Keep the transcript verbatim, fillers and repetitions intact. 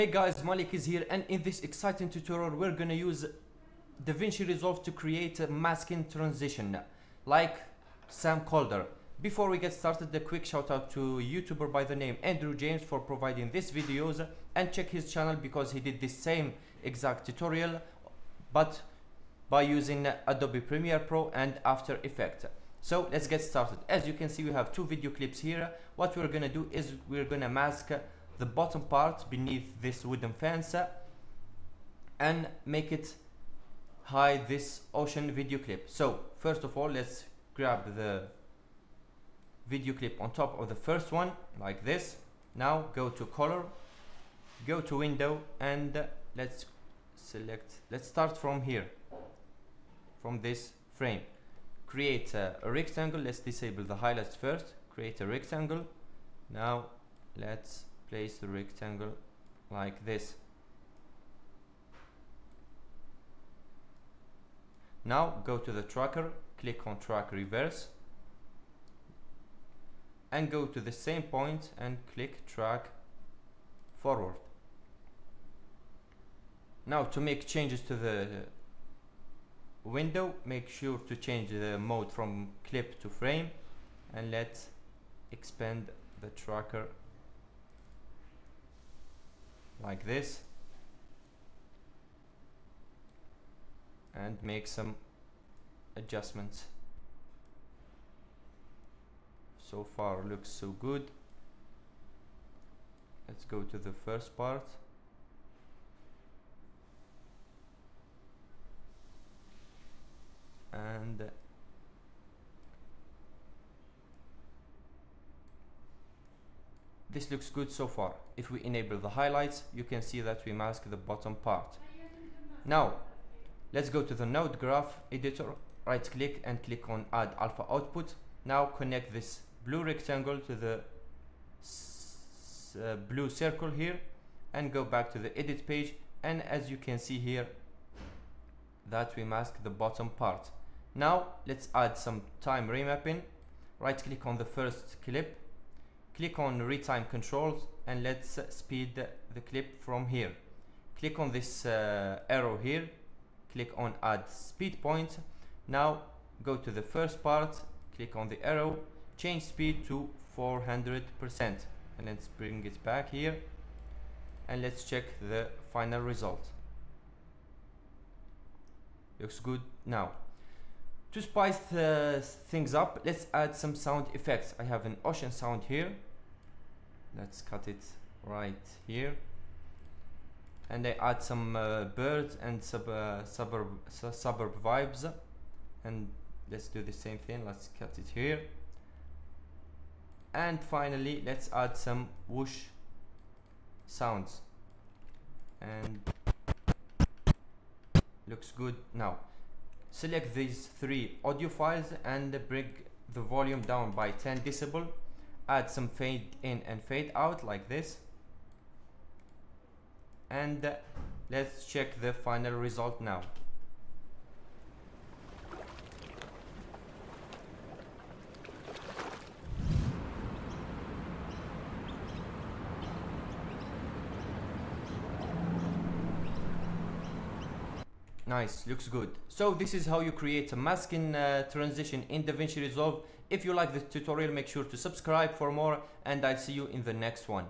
Hey guys, Malik is here, and in this exciting tutorial we're gonna use DaVinci Resolve to create a masking transition like Sam Kolder. Before we get started, a quick shout out to a YouTuber by the name Andrew James for providing these videos, and check his channel because he did the same exact tutorial but by using Adobe Premiere Pro and After Effects. So let's get started. As you can see, we have two video clips here. What we're gonna do is we're gonna mask the bottom part beneath this wooden fence and make it hide this ocean video clip. So first of all, let's grab the video clip on top of the first one like this. Now go to color, go to window, and let's select, let's start from here, from this frame. Create a, a rectangle. Let's disable the highlights first. Create a rectangle. Now let's place the rectangle like this. Now go to the tracker, click on track reverse, and go to the same point and click track forward. Now to make changes to the window, make sure to change the mode from clip to frame, and let's expand the tracker like this and make some adjustments. So far looks so good. Let's go to the first part. And this looks good so far. If we enable the highlights, you can see that we mask the bottom part. Now let's go to the node graph editor, right click and click on add alpha output. Now connect this blue rectangle to the s uh, blue circle here and go back to the edit page, and as you can see here that we mask the bottom part. Now let's add some time remapping. Right click on the first clip, click on retime controls, and let's speed the clip from here. Click on this uh, arrow here, click on add speed point. Now go to the first part, click on the arrow, change speed to four hundred percent, and let's bring it back here and let's check the final result. Looks good. Now to spice the things up, let's add some sound effects. I have an ocean sound here. Let's cut it right here, and I add some uh, birds and sub, uh, suburb su suburb vibes, and let's do the same thing. Let's cut it here, and finally let's add some whoosh sounds, and looks good. Now select these three audio files and bring the volume down by ten decibel. Add some fade in and fade out like this, and uh, let's check the final result now. Nice, looks good. So this is how you create a masking uh, transition in DaVinci Resolve. If you like this tutorial, make sure to subscribe for more, and I'll see you in the next one.